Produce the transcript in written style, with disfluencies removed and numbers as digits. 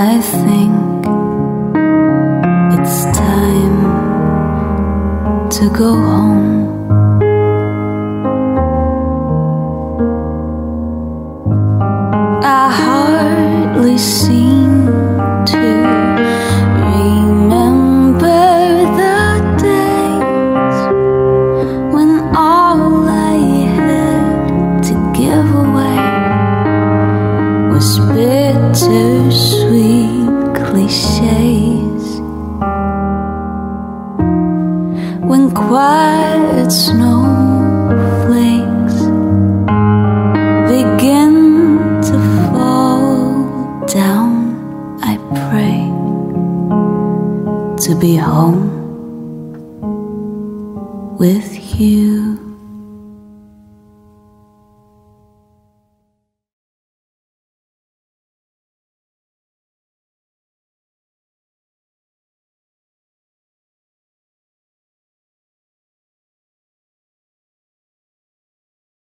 I think it's time to go home. I hardly seem to remember the days when all I had to give away was bittersweet cliches. When quiet snowflakes begin to fall down, I pray to be home with you.